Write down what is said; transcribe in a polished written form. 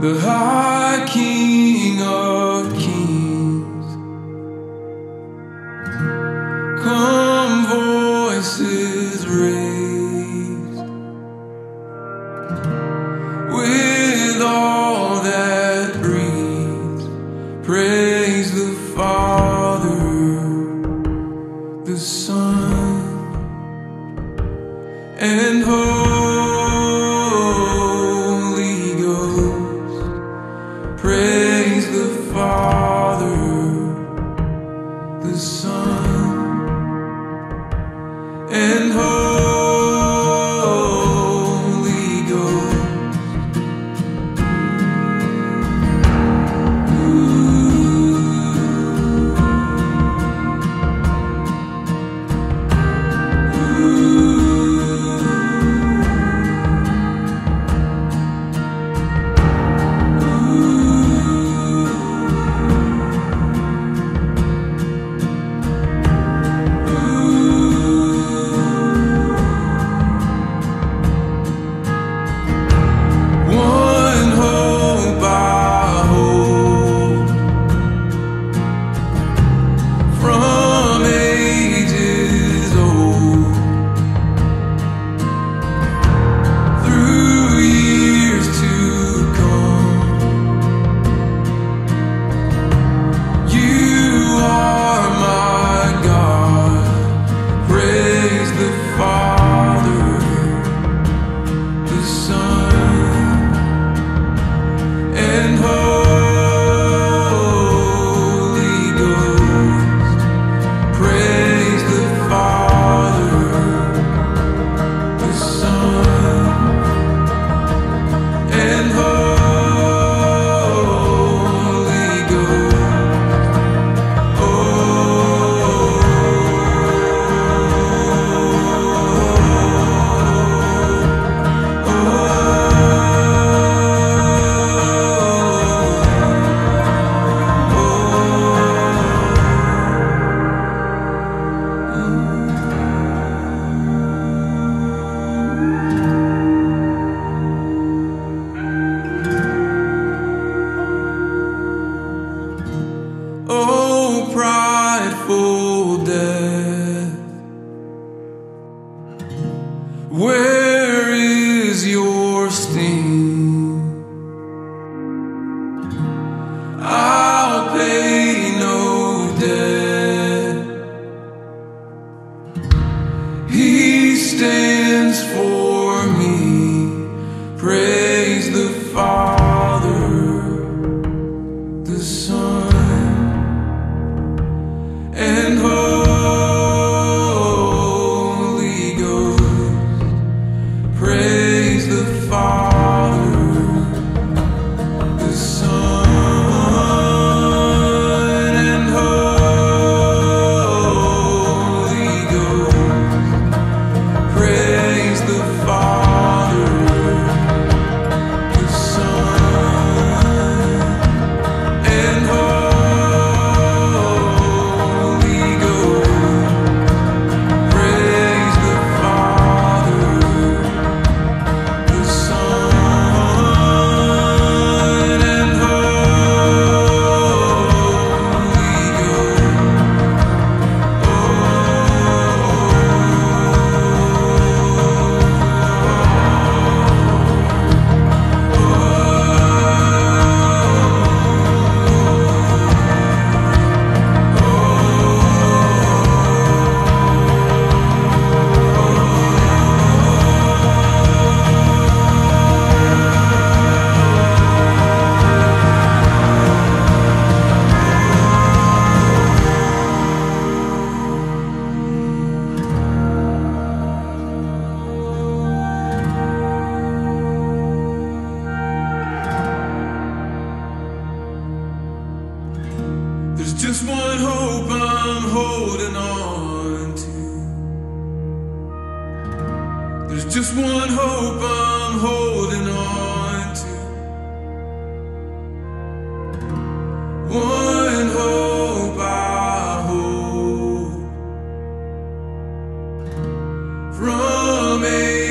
the high King of Kings. Come, voices raised, with all that breathes, praise the Father, the Son, and Holy. And Holy Where is your sting? I'll pay no debt. He stands for me. Praise the Father, the Son, and Holy. Just one hope I'm holding on to. There's just one hope I'm holding on to. One hope I hold from a